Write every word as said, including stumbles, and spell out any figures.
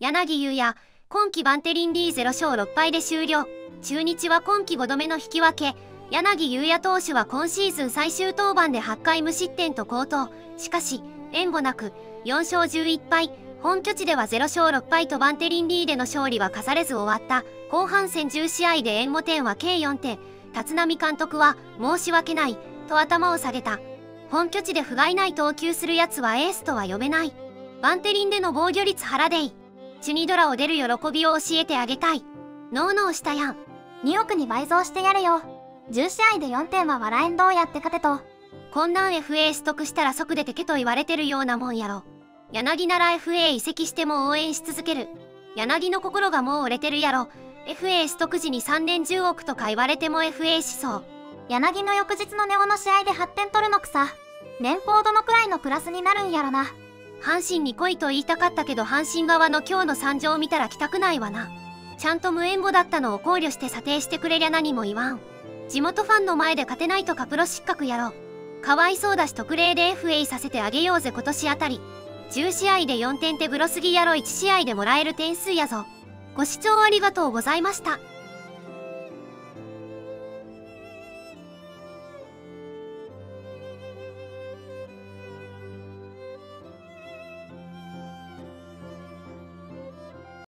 柳裕也、今季バンテリン ディーゼロ 勝ろく敗で終了。中日は今季ごどめの引き分け。柳裕也投手は今シーズン最終登板ではちかい無失点と好投。しかし、援護なく、よんしょうじゅういっぱい、本拠地ではゼロしょうろくぱいとバンテリン ディー での勝利は飾れず終わった。後半戦じゅうしあいで援護点は計よんてん。立浪監督は、申し訳ない、と頭を下げた。本拠地で不甲斐ない投球する奴はエースとは呼べない。バンテリンでの防御率原デイ。チュニドラを出る喜びを教えてあげたい。ノーノーしたやん。におくに倍増してやるよ。じゅうしあいでよんてんは笑えん、どうやって勝てと。こんなん エフエー 取得したら即出てけと言われてるようなもんやろ。柳なら エフエー 移籍しても応援し続ける。柳の心がもう折れてるやろ。エフエー 取得時にさんねんじゅうおくとか言われても エフエー 思想。柳の翌日のネオの試合ではってん取るのくさ。年俸どのくらいのプラスになるんやろな。阪神に来いと言いたかったけど、阪神側の今日の惨状を見たら来たくないわな。ちゃんと無援護だったのを考慮して査定してくれりゃ何も言わん。地元ファンの前で勝てないとかプロ失格やろ。かわいそうだし特例で エフエー させてあげようぜ今年あたり。じゅうしあいでよんてんってグロすぎやろ。いちしあいでもらえる点数やぞ。ご視聴ありがとうございました。